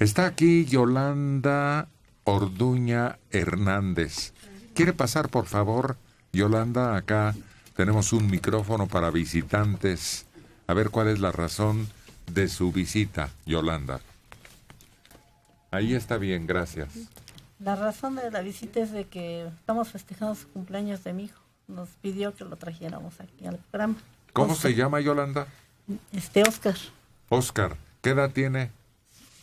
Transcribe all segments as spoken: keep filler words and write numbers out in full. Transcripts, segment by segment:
Está aquí Yolanda Orduña Hernández. ¿Quiere pasar, por favor, Yolanda? Acá tenemos un micrófono para visitantes. A ver cuál es la razón de su visita, Yolanda. Ahí está bien, gracias. La razón de la visita es de que estamos festejando su cumpleaños de mi hijo. Nos pidió que lo trajéramos aquí al programa. ¿Cómo Óscar. se llama, Yolanda? Este, Óscar. Óscar, ¿qué edad tiene?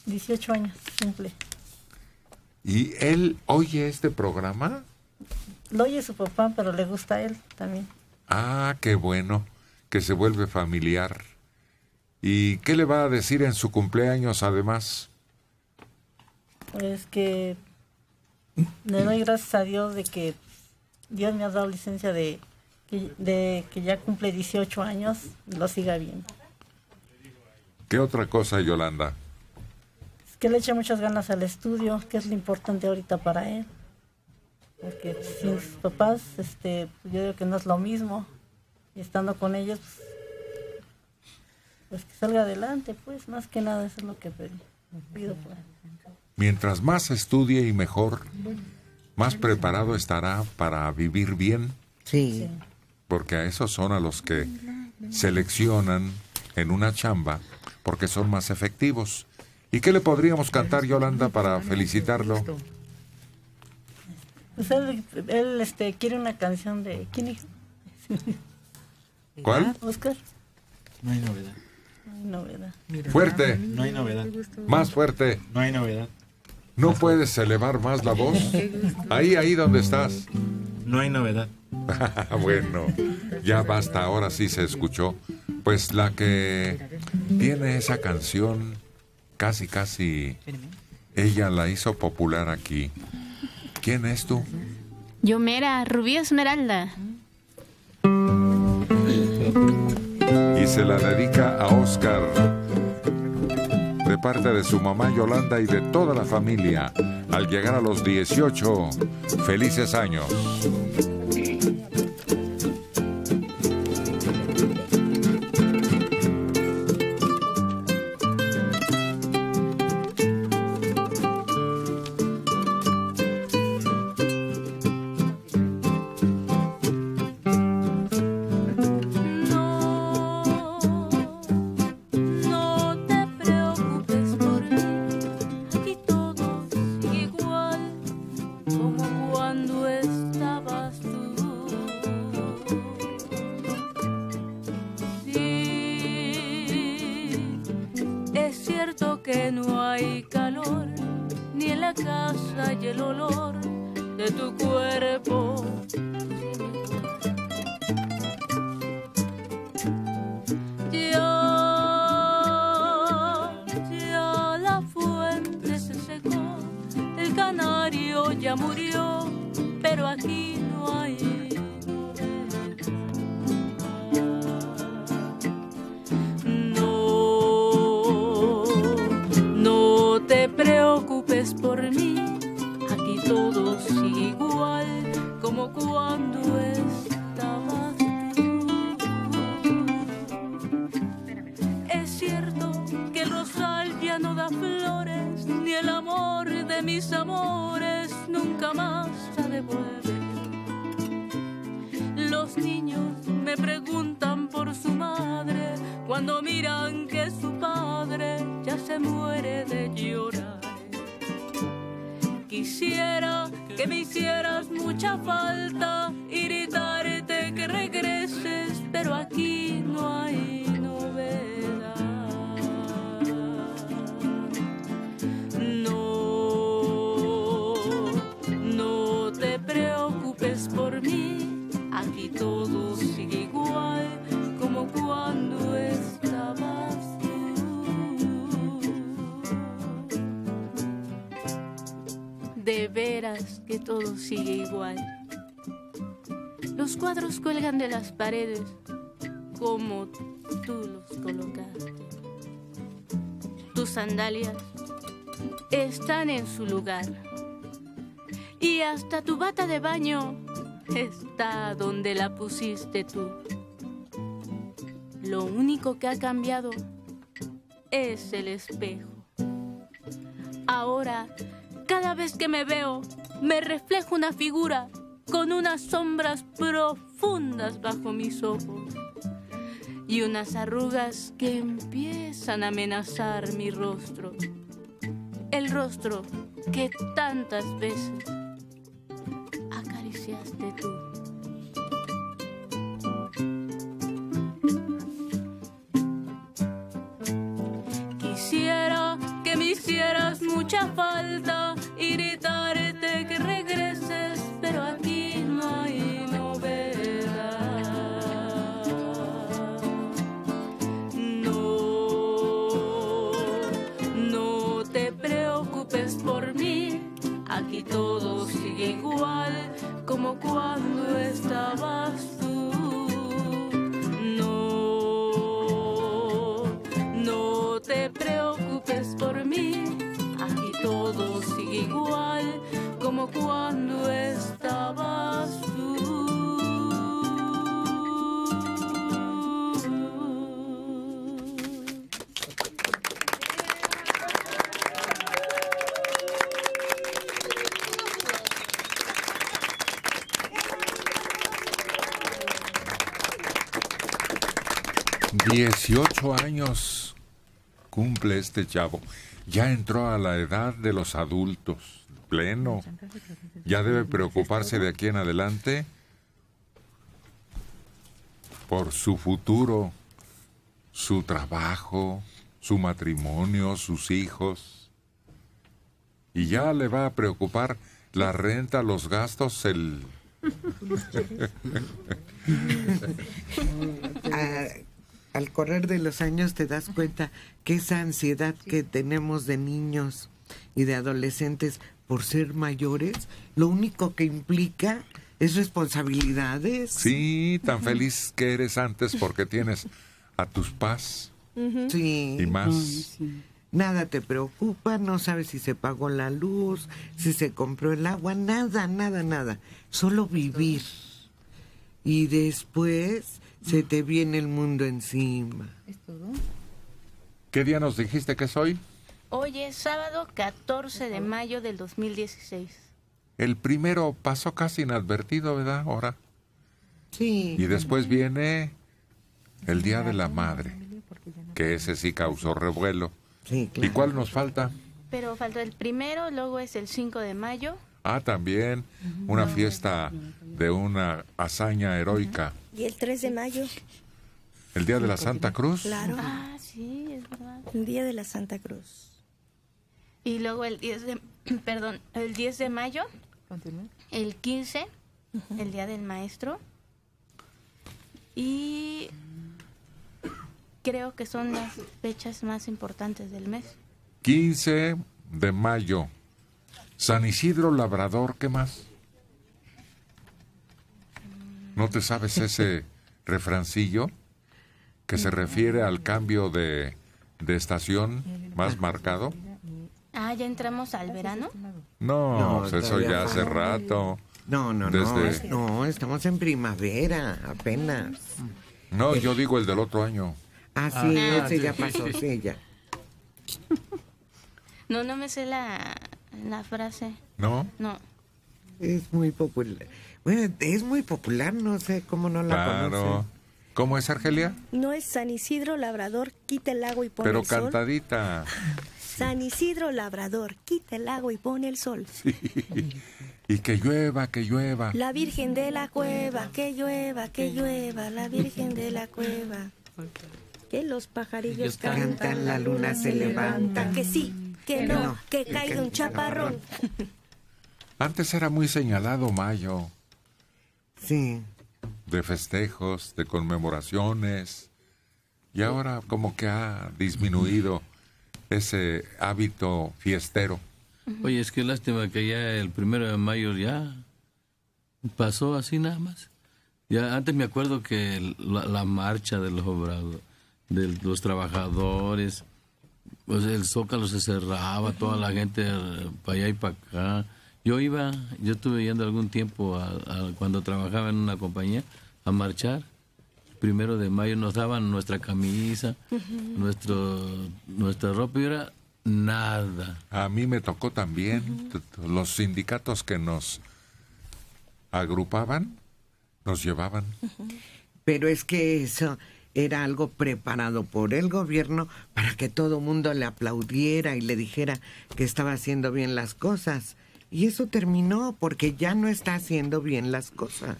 dieciocho años, simple. ¿Y él oye este programa? Lo oye su papá, pero le gusta a él también. Ah, qué bueno, que se vuelve familiar. ¿Y qué le va a decir en su cumpleaños además? Pues que le doy gracias a Dios de que Dios me ha dado licencia de, de que ya cumple dieciocho años, lo siga viendo. ¿Qué otra cosa, Yolanda? Es que le eche muchas ganas al estudio, que es lo importante ahorita para él. Porque sin sus papás, este, yo digo que no es lo mismo. Y estando con ellos, pues, pues que salga adelante, pues, más que nada, eso es lo que pido. pido pues. Mientras más estudie y mejor, más preparado estará para vivir bien. Sí. Porque a esos son a los que seleccionan en una chamba, porque son más efectivos. ¿Y qué le podríamos cantar, Yolanda, para felicitarlo? Pues él, él este, quiere una canción de... ¿Quién es? ¿Cuál? Óscar. No hay novedad. No hay novedad. Mira, fuerte. No hay novedad. Más fuerte. No hay novedad. ¿No puedes elevar más la voz? Ahí, ahí donde estás. No hay novedad. Bueno, ya basta, ahora sí se escuchó. Pues la que tiene esa canción, casi, casi, ella la hizo popular aquí. ¿Quién es tú? Yo mera, Rubí Esmeralda. Y se la dedica a Óscar, de parte de su mamá Yolanda y de toda la familia, al llegar a los dieciocho felices años. Todo sigue igual. Los cuadros cuelgan de las paredes como tú los colocaste. Tus sandalias están en su lugar. Y hasta tu bata de baño está donde la pusiste tú. Lo único que ha cambiado es el espejo. ahora, cada vez que me veo, me reflejo una figura con unas sombras profundas bajo mis ojos y unas arrugas que empiezan a amenazar mi rostro. El rostro que tantas veces acariciaste tú. Quisiera que me hicieras mucha falta, irritarte que regreses, pero aquí no hay novedad. No, no te preocupes por mí, aquí todo sigue igual como cuando estabas tú. No, no te preocupes por mí, aquí todo sigue igual como cuando estabas tú. dieciocho años cumple este chavo. Ya entró a la edad de los adultos, pleno. Ya debe preocuparse de aquí en adelante por su futuro, su trabajo, su matrimonio, sus hijos. Y ya le va a preocupar la renta, los gastos, el... ah, al correr de los años te das cuenta que esa ansiedad que tenemos de niños y de adolescentes por ser mayores, lo único que implica es responsabilidades. Sí, tan feliz que eres antes porque tienes a tus paz sí. y más. Sí. Nada te preocupa, no sabes si se pagó la luz, si se compró el agua, nada, nada, nada. Solo vivir. Y después... se te viene el mundo encima. ¿Es todo? ¿Qué día nos dijiste que es hoy? Hoy es sábado catorce de mayo del dos mil dieciséis. El primero pasó casi inadvertido, ¿verdad? Ahora. Sí. Y después viene el Día de la Madre, que ese sí causó revuelo. Sí, claro. ¿Y cuál nos falta? Pero falta el primero, luego es el cinco de mayo. Ah, también una fiesta de una hazaña heroica. Y el tres de mayo. ¿El Día de la Santa Cruz? Claro. Ah, sí, es verdad. El Día de la Santa Cruz. Y luego el diez de, perdón, el diez de mayo, el quince, el Día del Maestro. Y creo que son las fechas más importantes del mes. quince de mayo. San Isidro Labrador, ¿qué más? ¿No te sabes ese refrancillo que se refiere al cambio de, de estación más marcado? Ah, ¿ya entramos al verano? No, no eso ya hace rato. No, no, Desde... no, es, no, estamos en primavera apenas. No, yo digo el del otro año. Ah, sí, ah, ese sí. ya pasó, sí, ya. No, no me sé la, la frase. ¿No? No. Es muy popular. Bueno, es muy popular, no sé cómo no la claro. conocen. ¿Cómo es, Argelia? No es San Isidro Labrador, quita el agua y pone Pero el sol. Pero cantadita. San Isidro Labrador, quita el agua y pone el sol. Sí. Y que llueva, que llueva. La Virgen de la Cueva, que llueva, que llueva. La Virgen de la Cueva. Que los pajarillos cantan, cantan, la luna se levanta. Que sí, que no, no que caiga un chaparrón. Antes era muy señalado mayo. Sí. De festejos, de conmemoraciones. Y ahora como que ha disminuido ese hábito fiestero. Oye, es que lástima que ya el primero de mayo ya pasó así nada más. Ya antes me acuerdo que la, la marcha de los obradores, de los trabajadores, pues el Zócalo se cerraba, toda la gente para allá y para acá. Yo iba, yo estuve yendo algún tiempo a, a, cuando trabajaba en una compañía a marchar. Primero de mayo nos daban nuestra camisa, uh-huh. nuestro, nuestra ropa y era nada. A mí me tocó también, uh-huh. los sindicatos que nos agrupaban, nos llevaban. Uh-huh. Pero es que eso era algo preparado por el gobierno para que todo mundo le aplaudiera y le dijera que estaba haciendo bien las cosas. Y eso terminó porque ya no está haciendo bien las cosas.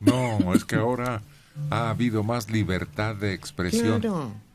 No, es que ahora ha habido más libertad de expresión. Claro.